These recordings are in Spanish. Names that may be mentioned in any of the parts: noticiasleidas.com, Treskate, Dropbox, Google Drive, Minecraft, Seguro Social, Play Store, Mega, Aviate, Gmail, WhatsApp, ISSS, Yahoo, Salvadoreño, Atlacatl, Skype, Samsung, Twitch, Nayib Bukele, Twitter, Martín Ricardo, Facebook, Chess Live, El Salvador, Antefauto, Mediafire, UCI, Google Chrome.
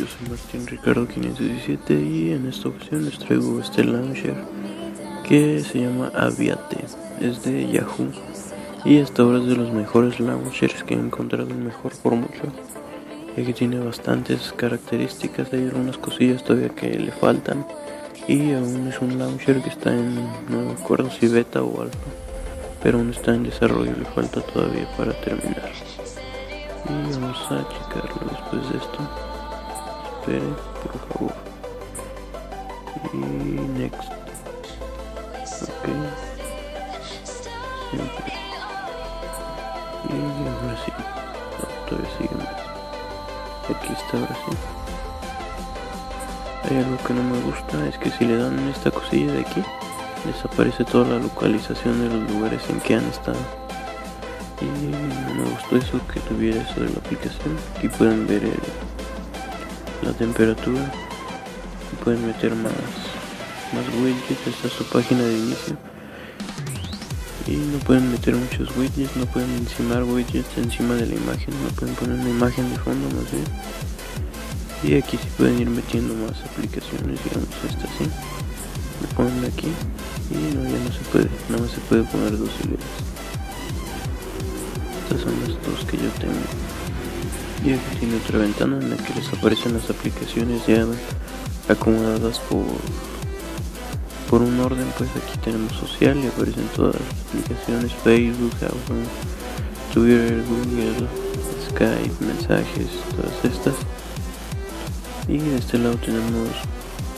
Yo soy Martín Ricardo 517 y en esta opción les traigo este launcher que se llama Aviate, es de Yahoo y hasta ahora es de los mejores launchers que he encontrado, mejor por mucho, ya que tiene bastantes características. Hay algunas cosillas todavía que le faltan y aún es un launcher que está en, no me acuerdo si beta o alfa, pero aún está en desarrollo, le falta todavía para terminar. Y vamos a checarlo después de esto. Espere, por favor. Y next. Ok. Siempre. Y ahora sí. No, todavía sigue más. Aquí está, ahora sí. Hay algo que no me gusta, es que si le dan esta cosilla de aquí, desaparece toda la localización de los lugares en que han estado. Y no me gustó eso, que tuviera eso de la aplicación. Aquí pueden ver la temperatura, pueden meter más widgets. Esta es su página de inicio y no pueden meter muchos widgets, no pueden encimar widgets encima de la imagen, no pueden poner una imagen de fondo más bien. Y aquí sí pueden ir metiendo más aplicaciones, digamos esta sí, le ponen aquí y no, ya no se puede, nada más se puede poner dos hileras. Estas son las dos que yo tengo. Y aquí tiene otra ventana en la que les aparecen las aplicaciones ya acomodadas por un orden. Pues aquí tenemos social y aparecen todas las aplicaciones: Facebook, Yahoo, Twitter, Google, Skype, mensajes, todas estas. Y de este lado tenemos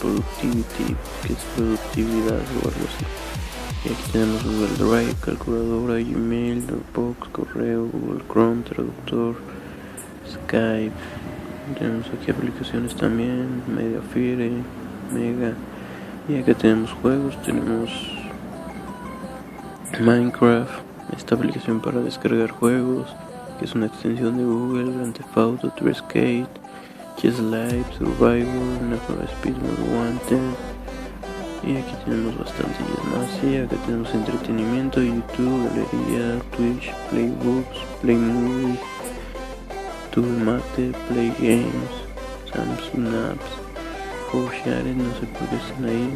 productivity, que es productividad o algo así. Y aquí tenemos Google Drive, calculadora, Gmail, Dropbox, correo, Google Chrome, traductor, Skype. Tenemos aquí aplicaciones también, Mediafire, Mega. Y acá tenemos juegos, tenemos Minecraft, esta aplicación para descargar juegos, que es una extensión de Google, Antefauto, Treskate, Chess Live, Survival, National Speed, Guante. Y aquí tenemos bastantillas más. Y acá tenemos entretenimiento, YouTube, galería, Twitch, Playbooks, Playmovies, Mate, Play Games, Samsung Apps, Share, no sé por qué están ahí.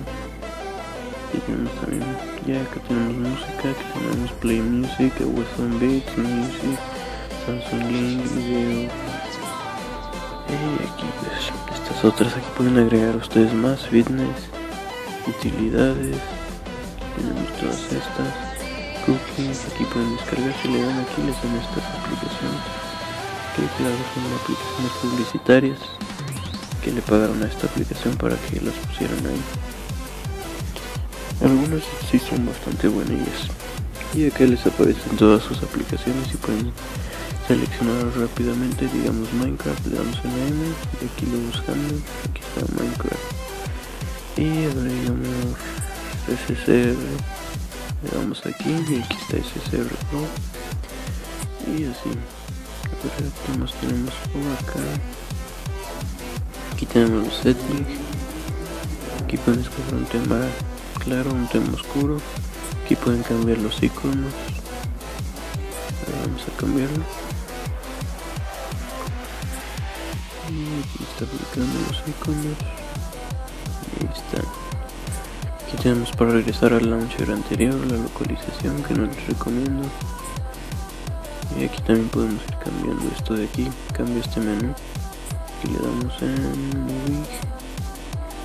Y tenemos también, ya acá tenemos música, que tenemos Play Music, Western Beats, Music, Samsung Link, Video. Y aquí pues estas otras, aquí pueden agregar ustedes más, fitness, utilidades, tenemos todas estas, cookies, aquí pueden descargar, si le dan aquí les dan estas aplicaciones. Claro, son aplicaciones publicitarias que le pagaron a esta aplicación para que las pusieran ahí. Algunas sí son bastante buenas. Y acá les aparecen todas sus aplicaciones y pueden seleccionar rápidamente, digamos Minecraft, le damos en la M y aquí lo buscamos, aquí está Minecraft. Y agregamos SCR, le damos aquí y aquí está SCR Pro. Y así. Perfecto, nos tenemos por acá. Aquí tenemos los settings. Aquí pueden escoger un tema claro, un tema oscuro. Aquí pueden cambiar los iconos. Ahora vamos a cambiarlo. Y aquí está aplicando los iconos. Ahí está. Aquí tenemos para regresar al launcher anterior la localización, que no les recomiendo. Y aquí también podemos ir cambiando esto de aquí, cambia este menú y le damos en Moving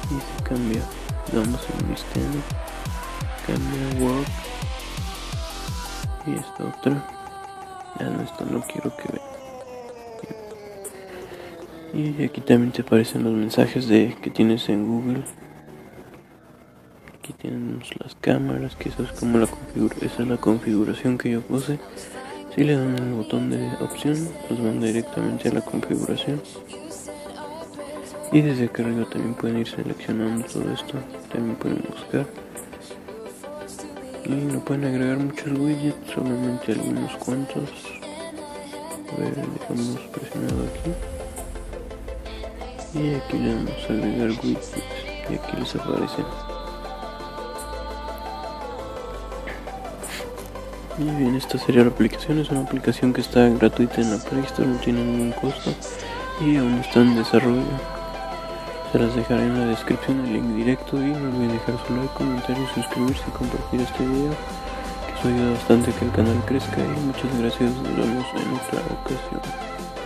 y se cambia, le damos en Listado, cambia Work y esta otra, ya no, esta no quiero que vean. Y aquí también te aparecen los mensajes de que tienes en Google. Aquí tenemos las cámaras, que eso es como esa es la configuración que yo puse. Si le dan el botón de opción, los manda directamente a la configuración. Y desde acá arriba también pueden ir seleccionando todo esto, también pueden buscar. Y no pueden agregar muchos widgets, solamente algunos cuantos. A ver, dejamos presionado aquí. Y aquí le damos a agregar widgets y aquí les aparecen. Y bien, esta sería la aplicación, es una aplicación que está gratuita en la Play Store, no tiene ningún costo y aún está en desarrollo. Se las dejaré en la descripción el link directo y no olviden dejar su like, comentario, suscribirse y compartir este video, que eso ayuda bastante a que el canal crezca, y muchas gracias, nos vemos en otra ocasión.